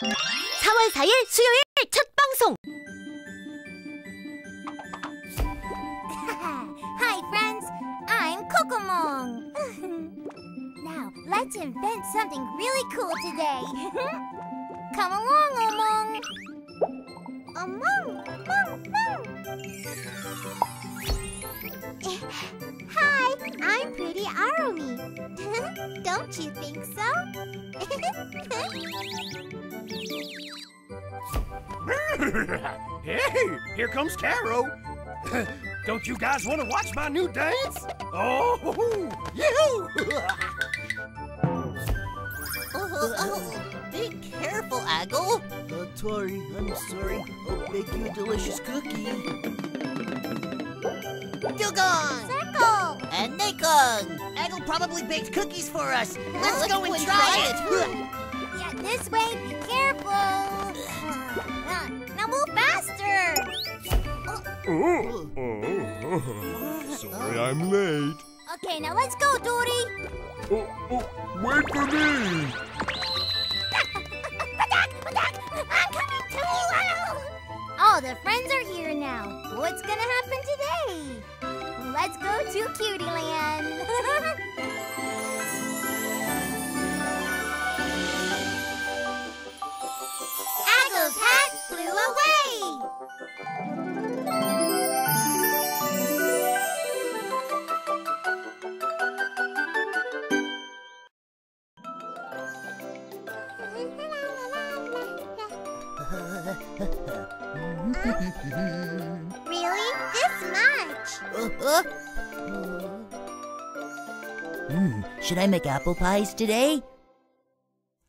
4월 4일 수요일 첫 방송. Hi friends, I'm Cocomong. Now let's invent something really cool today. Come along, Omong. Omong, Mong, Mong. Hi, I'm pretty Aromi. Don't you think so? Hey, here comes Taro. Don't you guys want to watch my new dance? Oh, yoo-hoo! Be careful, Agle. Tori, I'm sorry. I'll make you a delicious cookie. Dugong! Circle! And Nakong! Agle probably baked cookies for us. Let's go and try it! Yeah, this way. Be careful. Now move faster. Sorry, I'm late. Okay, now let's go, Tori. Wait for me. I'm coming too. All the friends are here now. What's gonna happen today? Let's go to Cutie Land. Agle's hat flew away. Really? This much? Should I make apple pies today?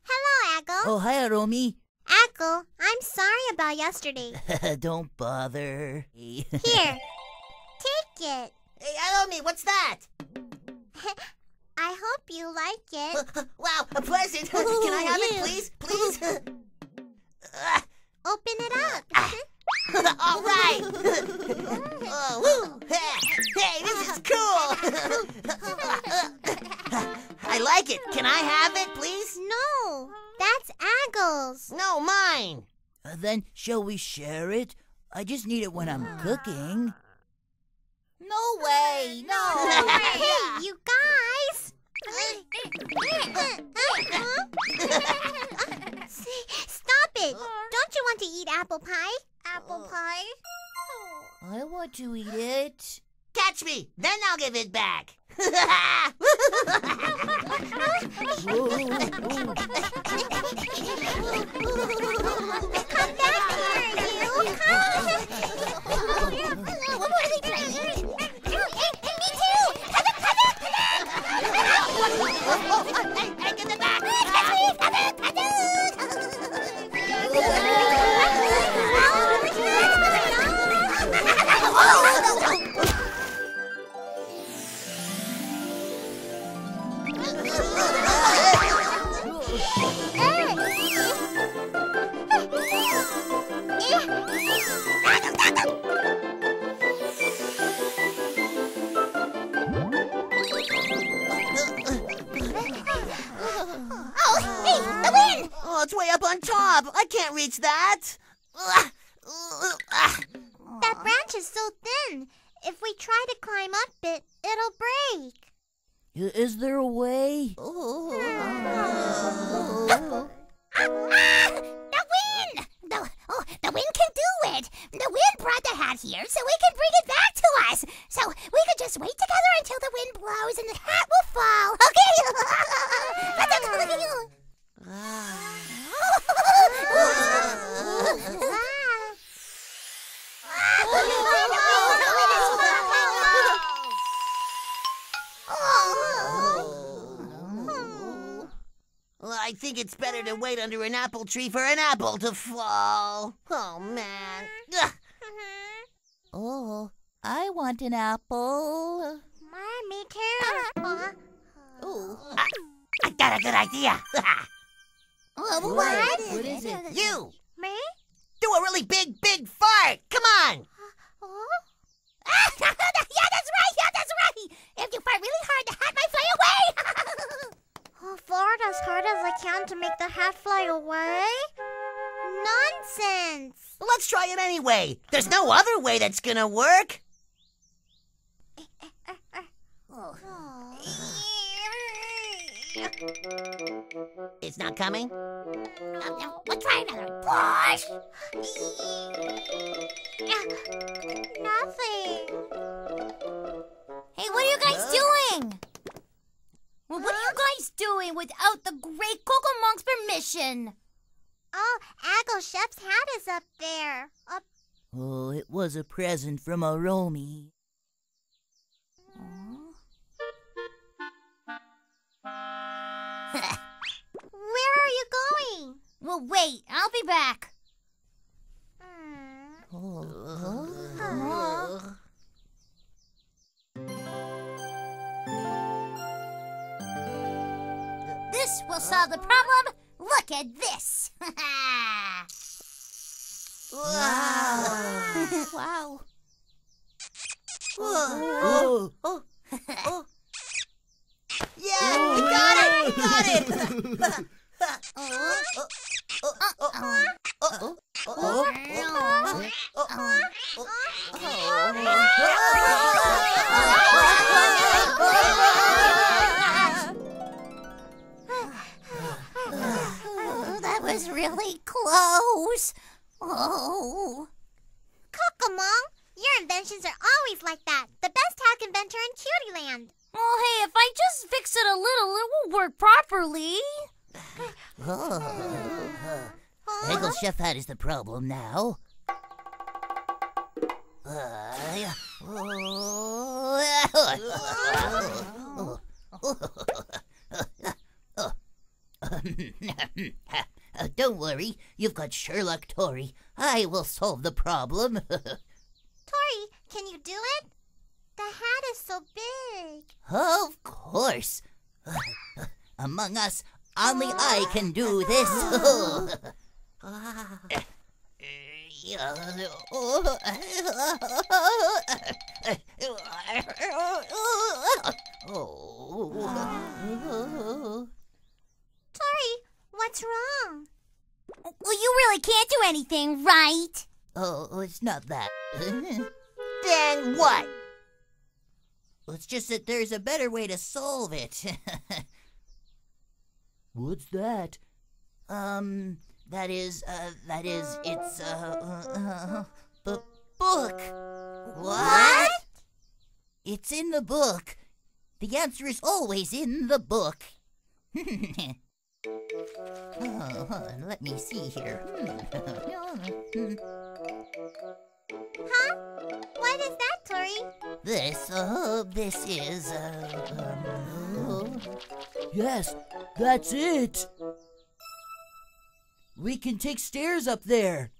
Hello, Agle. Oh, hi, Aromi. Agle, I'm sorry about yesterday. Don't bother. Here, take it. Hey, Aromi, what's that? I hope you like it. Wow, a present. Can I have it, please? Please? Open it up. All right. Hey, this is cool. I like it. Can I have it, please? No, that's Agle's. No, mine. Then shall we share it? I just need it when I'm cooking. No way. No. Hey, you guys. Stop it! Don't you want to eat apple pie? Apple pie? I want to eat it. Catch me, then I'll give it back. Come back here, you! Come! What are they playing? And me too! I give it back! Oh, it's way up on top. I can't reach that. That branch is so thin. If we try to climb up it, it'll break. Is there a way? The wind! The wind can do it. The wind brought the hat here so we can bring it back to us. So we could just wait together until the wind blows and the hat will fall. Okay? I think it's better to wait under an apple tree for an apple to fall. Oh, man. Oh, I want an apple. Mommy, too. Oh. I got a good idea. What is it? You. Me? Do a really big fart. Come on. Yeah, that's right. If you fart really hard, the hat might fly away. I'll fart as hard as I can to make the hat fly away. Let's try it anyway. There's no other way that's gonna work. It's not coming? No, we'll try another push! Nothing. Hey, what are you guys doing? Well, what are you guys doing without the great Cocomong's permission? Oh, Agle Chef's hat is up there. Oh, it was a present from Aromi. Where are you going? Well, wait, I'll be back. This will solve the problem. Look at this. Wow. Wow. Whoa. Oh. Oh. Yeah, I got it! Got it! That was really close. Oh. Cocomong, your inventions are always like that. The best hack inventor in Cutie Land. Well, hey, if I just fix it a little, it will work properly. Agle Chef Hat is the problem now. Don't worry, you've got Sherlock Tori. I will solve the problem. Tori, can you do it? The hat is so big. Of course. Among us, only I can do this. Tori, what's wrong? Well, you really can't do anything, right? Oh, it's not that. Then what? It's just that there's a better way to solve it. What's that? It's a book. What? It's in the book. The answer is always in the book. Let me see here. Huh? What is that, Tori? Yes, that's it. We can take stairs up there.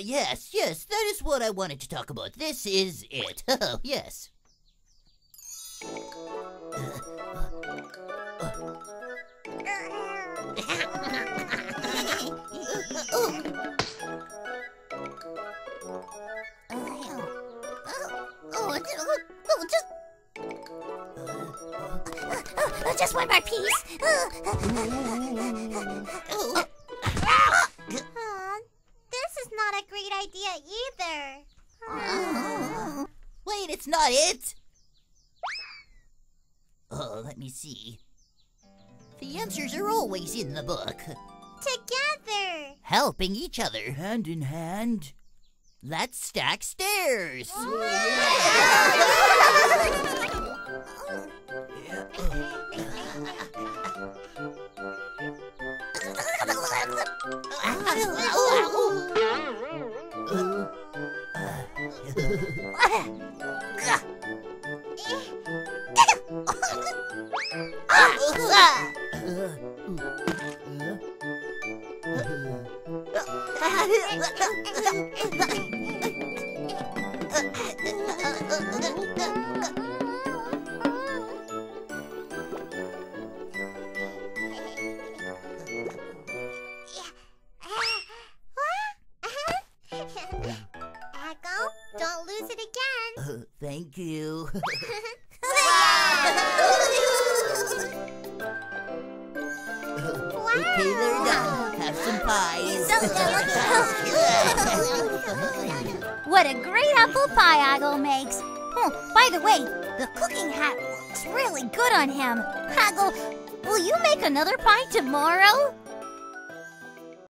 Yes, that is what I wanted to talk about. This is it. Oh, yes. Just one more piece. This is not a great idea either. Wait, it's not it. Oh, let me see. The answers are always in the book. Together. Helping each other. Hand in hand. Let's stack stairs. Don't lose it again. Thank you. Wow. Okay, they're done. Have some pies. What a great apple pie Agle makes. Oh, by the way, the cooking hat looks really good on him. Agle, will you make another pie tomorrow?